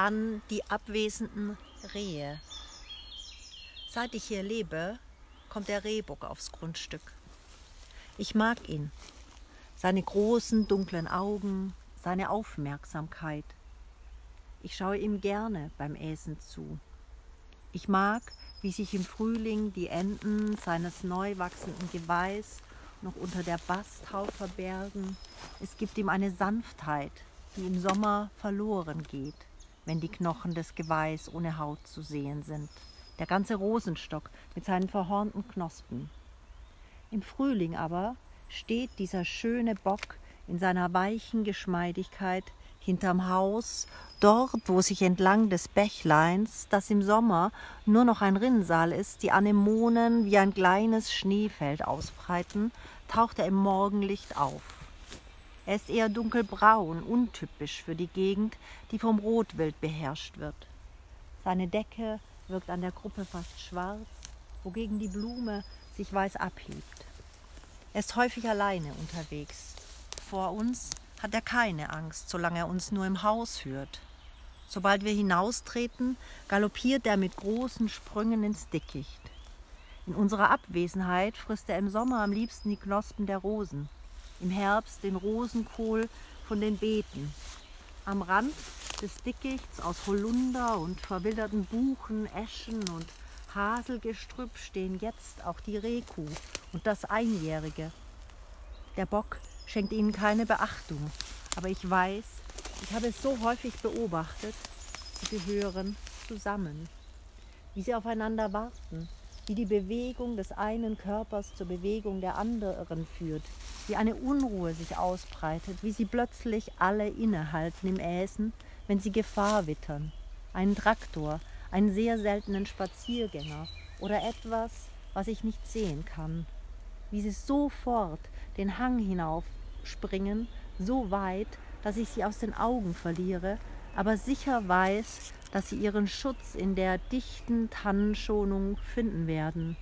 An die abwesenden Rehe. Seit ich hier lebe, kommt der Rehbock aufs Grundstück. Ich mag ihn, seine großen, dunklen Augen, seine Aufmerksamkeit. Ich schaue ihm gerne beim Äsen zu. Ich mag, wie sich im Frühling die Enden seines neu wachsenden Geweihs noch unter der Bastau verbergen. Es gibt ihm eine Sanftheit, die im Sommer verloren geht, wenn die Knochen des Geweihs ohne Haut zu sehen sind. Der ganze Rosenstock mit seinen verhornten Knospen. Im Frühling aber steht dieser schöne Bock in seiner weichen Geschmeidigkeit hinterm Haus, dort, wo sich entlang des Bächleins, das im Sommer nur noch ein Rinnsal ist, die Anemonen wie ein kleines Schneefeld ausbreiten, taucht er im Morgenlicht auf. Er ist eher dunkelbraun, untypisch für die Gegend, die vom Rotwild beherrscht wird. Seine Decke wirkt an der Gruppe fast schwarz, wogegen die Blume sich weiß abhebt. Er ist häufig alleine unterwegs. Vor uns hat er keine Angst, solange er uns nur im Haus hört. Sobald wir hinaustreten, galoppiert er mit großen Sprüngen ins Dickicht. In unserer Abwesenheit frisst er im Sommer am liebsten die Knospen der Rosen, im Herbst den Rosenkohl von den Beeten. Am Rand des Dickichts aus Holunder und verwilderten Buchen, Eschen und Haselgestrüpp stehen jetzt auch die Rehkuh und das Einjährige. Der Bock schenkt ihnen keine Beachtung, aber ich weiß, ich habe es so häufig beobachtet, sie gehören zusammen. Wie sie aufeinander warten, wie die Bewegung des einen Körpers zur Bewegung der anderen führt, wie eine Unruhe sich ausbreitet, wie sie plötzlich alle innehalten im Äsen, wenn sie Gefahr wittern. Einen Traktor, einen sehr seltenen Spaziergänger oder etwas, was ich nicht sehen kann. Wie sie sofort den Hang hinaufspringen, so weit, dass ich sie aus den Augen verliere, aber sicher weiß, dass sie ihren Schutz in der dichten Tannenschonung finden werden.